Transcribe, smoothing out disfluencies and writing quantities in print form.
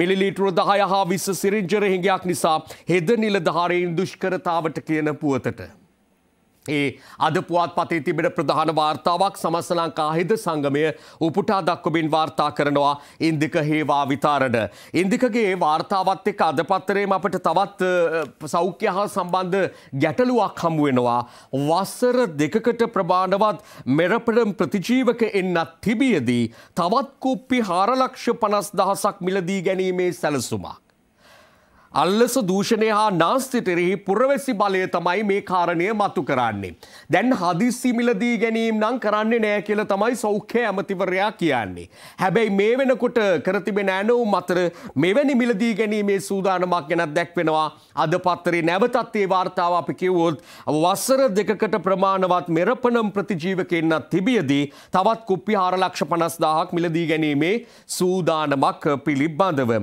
මිලිලීටර 10 හා 20 සිරින්ජ් රෙහිඟයක් නිසා හෙද නිලධාරීන් දුෂ්කරතාවට කියන පුවතට. ඒ අද පුවත්පතේ තිබෙන ප්‍රධාන වාර්තාවක් සමස්ත ලංකා හෙද සංගමය උපුටා දක්වමින් වාර්තා කරනවා ඉන්දික හේවා විතරණ. ඉන්දිකගේ වාර්තාවත් එක්ක අද පත්තරේම අපිට තවත් සෞඛ්‍ය හා සම්බන්ධ ගැටලුවක් හමු වෙනවා. වසර දෙකකට ප්‍රමාණවත් මෙරපඩම් ප්‍රතිජීවක එන්නත් තිබියදී තවත් කුප්පි 4,50,000ක් මිලදී ගැනීමේ සැලසුමක්. අල්ලස දූෂණය හා නාස්තිතරෙහි පුරවැසි බලය තමයි මේ කාරණය මතු කරන්නේ. දැන් හදිස්සි මිලදී ගැනීම නම් කරන්නේ නෑ කියලා තමයි සෞඛ්‍ය ඇමතිවරයා කියන්නේ. හැබැයි මේ වෙනකොට කර තිබෙන ඇනවුම් අතර මෙවැනි මිලදී ගැනීමේ සූදානමක් ගැනත් දැක්වෙනවා. අද පත්තරේ නැවතත් ඒ වාර්තාව අපි කියවුවොත් වසර දෙකකට ප්‍රමාණවත් මෙරපණම් ප්‍රතිජීවකෙන්නත් තිබියදී තවත් කුප්පි 4,50,000ක් මිලදී ගැනීමේ සූදානමක් පිළිබඳව